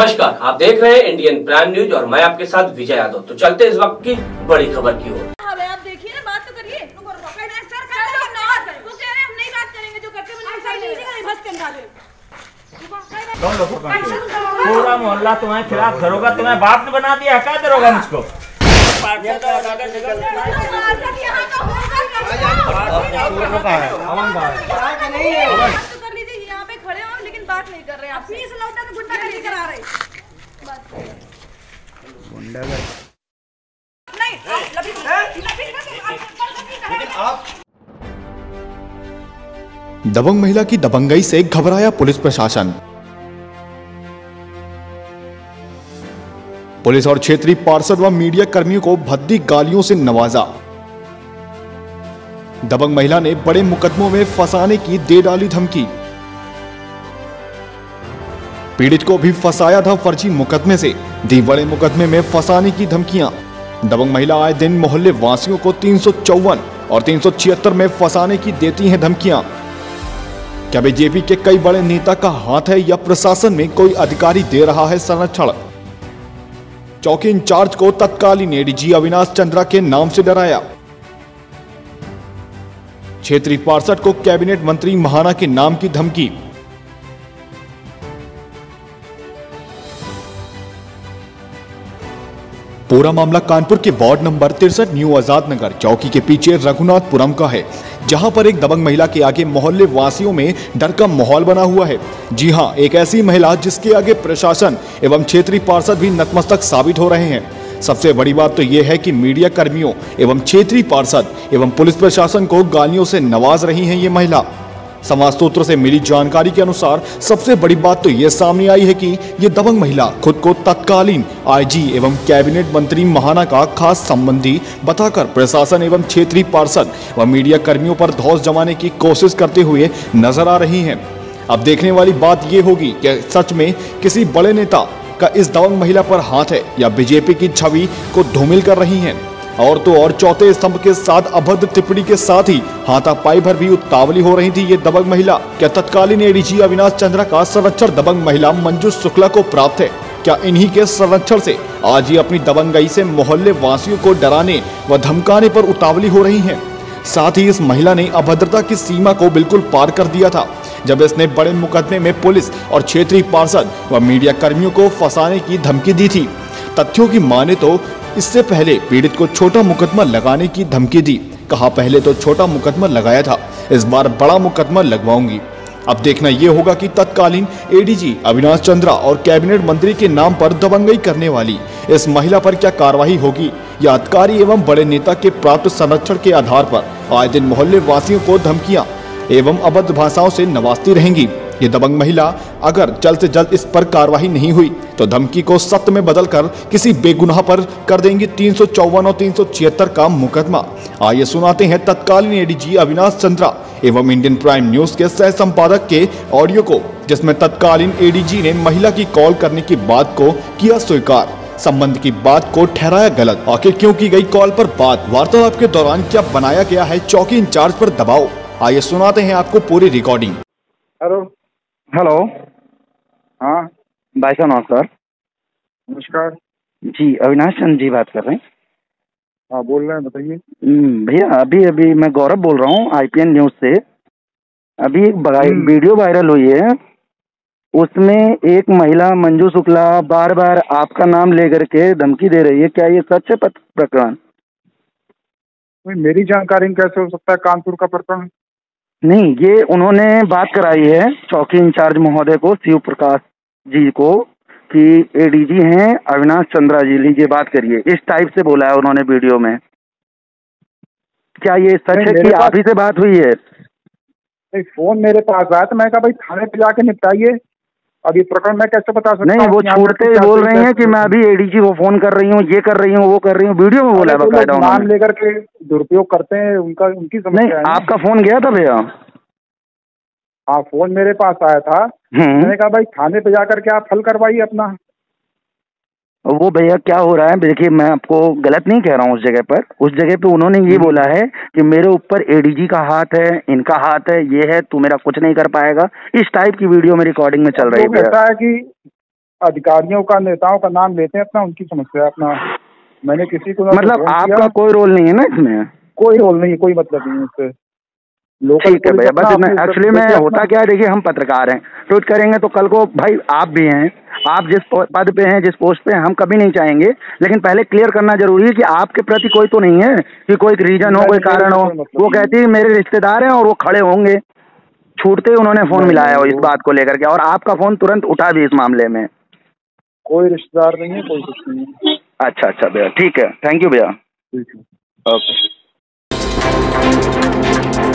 नमस्कार, आप देख रहे हैं इंडियन प्राइम न्यूज और मैं आपके साथ विजय यादव। तो चलते इस वक्त की बड़ी खबर की ओर। आप देखिए ना, बात तो करिए। वो कह रहे हैं हम नहीं बात करेंगे, जो करते पूरा मोहल्ला तुम्हारे खिलाफ दरोगा, तुम्हें बाप ने बना दिया क्या दरोगा मुझको। नहीं कर रहे अपनी इस लौटा तो गुंडागर्दी करा रहे बात नहीं लेकिन आप। दबंग महिला की दबंगई से घबराया पुलिस प्रशासन। पुलिस और क्षेत्रीय पार्षद व मीडिया कर्मियों को भद्दी गालियों से नवाजा। दबंग महिला ने बड़े मुकदमों में फंसाने की दे डाली धमकी। पीड़ित को भी फंसाया था फर्जी मुकदमे से, दी बड़े मुकदमे में फंसाने की धमकियां। दबंग महिला आए दिन मोहल्ले वासियों को 354 और 376 में फंसाने की देती हैं धमकियां। क्या बीजेपी के कई बड़े नेता का हाथ है या प्रशासन में कोई अधिकारी दे रहा है संरक्षण। चौकी इंचार्ज को तत्कालीन एडीजी अविनाश चंद्रा के नाम से डराया। क्षेत्रीय पार्षद को कैबिनेट मंत्री महाना के नाम की धमकी। पूरा मामला कानपुर के ward number 63 new Azad Nagar चौकी के पीछे रघुनाथपुरम का है, जहां पर एक दबंग महिला के आगे मोहल्ले वासियों में डर का माहौल बना हुआ है। जी हां, एक ऐसी महिला जिसके आगे प्रशासन एवं क्षेत्रीय पार्षद भी नतमस्तक साबित हो रहे हैं। सबसे बड़ी बात तो यह है कि मीडिया कर्मियों एवं क्षेत्रीय पार्षद एवं पुलिस प्रशासन को गालियों से नवाज रही है ये महिला। समाज सूत्रों से मिली जानकारी के अनुसार सबसे बड़ी बात तो यह सामने आई है कि ये दबंग महिला खुद को तत्कालीन आईजी एवं कैबिनेट मंत्री महाना का खास संबंधी बताकर प्रशासन एवं क्षेत्रीय पार्षद व मीडिया कर्मियों पर धौंस जमाने की कोशिश करते हुए नजर आ रही हैं। अब देखने वाली बात यह होगी कि सच में किसी बड़े नेता का इस दबंग महिला पर हाथ है या बीजेपी की छवि को धूमिल कर रही है। और तो और चौथे स्तंभ के साथ अभद्र टिप्पणी के साथ ही हाथापाई भर भी उतावली हो रही थी ये दबंग महिला। क्या तत्कालीन एडीजी अविनाश चंद्रा का संरक्षण दबंग महिला मंजू शुक्ला को प्राप्त है? क्या इन्हीं के संरक्षण से आज ये अपनी दबंगई से मोहल्ले वासियों को डराने व धमकाने पर उतावली हो रही है। साथ ही इस महिला ने अभद्रता की सीमा को बिल्कुल पार कर दिया था, जब इसने बड़े मुकदमे में पुलिस और क्षेत्रीय पार्षद व मीडिया कर्मियों को फंसाने की धमकी दी थी। तथ्यों की माने तो इससे पहले पीड़ित को छोटा मुकदमा लगाने की धमकी दी। कहा पहले तो छोटा मुकदमा लगाया था, इस बार बड़ा मुकदमा लगवाऊंगी। अब देखना यह होगा कि तत्कालीन एडीजी अविनाश चंद्रा और कैबिनेट मंत्री के नाम पर दबंगई करने वाली इस महिला पर क्या कार्रवाई होगी, या अधिकारी एवं बड़े नेता के प्राप्त संरक्षण के आधार पर आए दिन मोहल्ले वासियों को धमकियां एवं अभद्र भाषाओं से नवाजती रहेंगी। ये दबंग महिला अगर जल्द से जल्द इस पर कार्रवाई नहीं हुई तो धमकी को सत्य में बदलकर किसी बेगुनाह पर कर देंगी 354 और 376 का मुकदमा। आइए सुनाते हैं तत्कालीन एडीजी अविनाश चंद्रा एवं इंडियन प्राइम न्यूज के सह संपादक के ऑडियो को, जिसमें तत्कालीन एडीजी ने महिला की कॉल करने की बात को किया स्वीकार, संबंध की बात को ठहराया गलत। आखिर क्यों की गई कॉल पर बात, वार्तालाप के दौरान क्या बनाया गया है चौकी इंचार्ज पर दबाव, आइए सुनाते हैं आपको पूरी रिकॉर्डिंग। हेलो, हाँ भाई साहब नमस्कार। नमस्कार जी, अविनाश चंद्र जी बात कर रहे हैं। हाँ बोल रहे हैं, बताइए भैया। अभी अभी मैं गौरव बोल रहा हूँ आईपीएन न्यूज से। अभी एक वीडियो वायरल हुई है, उसमें एक महिला मंजू शुक्ला बार बार आपका नाम लेकर के धमकी दे रही है, क्या ये सच है प्रकरण? मेरी जानकारी में कैसे हो सकता है कानपुर का प्रकरण? नहीं, ये उन्होंने बात कराई है चौकी इंचार्ज महोदय को, शिव प्रकाश जी को, कि एडीजी हैं अविनाश चंद्रा जी, लीजिए बात करिए, इस टाइप से बोला है उन्होंने वीडियो में। क्या ये सच है कि आप ही से बात हुई है? नहीं, फोन मेरे पास आया तो मैं कहा भाई थाने पे जाके निपटाइए, अब ये प्रकरण मैं कैसे बता सकता हूँ। नहीं, वो छोड़ते बोल रही है कि मैं अभी एडीजी को फोन कर रही हूँ, ये कर रही हूँ, वो कर रही हूँ, वीडियो में बोला है। नाम लेकर के दुरुपयोग करते हैं उनका, उनकी समस्या नहीं है। आपका फोन गया था भैया? हाँ, फोन मेरे पास आया था, मैंने कहा भाई थाने पे जाकर के आप हल करवाइए अपना। वो भैया क्या हो रहा है, देखिए मैं आपको गलत नहीं कह रहा हूँ, उस जगह पे उन्होंने ये बोला है कि मेरे ऊपर एडीजी का हाथ है, इनका हाथ है, ये है, तू मेरा कुछ नहीं कर पाएगा, इस टाइप की वीडियो में रिकॉर्डिंग में चल रही है। ऐसा है कि अधिकारियों का, नेताओं का नाम लेते हैं अपना, उनकी समस्या अपना, मैंने किसी को मतलब आपका कोई रोल नहीं है ना इसमें, कोई रोल नहीं है, कोई मतलब नहीं है इससे। ठीक है भैया, बस इतना। एक्चुअली में होता क्या है, देखिए हम पत्रकार हैं, ट्वीट करेंगे तो कल को भाई आप भी हैं, आप जिस पद पे हैं, जिस पोस्ट पे हैं, हम कभी नहीं चाहेंगे, लेकिन पहले क्लियर करना जरूरी है कि आपके प्रति कोई तो नहीं है कि कोई रीजन हो, कोई कारण हो। वो कहती है मेरे रिश्तेदार हैं और वो खड़े होंगे, छूटते ही उन्होंने फोन मिलाया हो इस बात को लेकर के, और आपका फोन तुरंत उठा भी इस मामले में। कोई रिश्तेदार नहीं है, कोई कुछ नहीं है। अच्छा अच्छा भैया, ठीक है, थैंक यू भैया, ओके।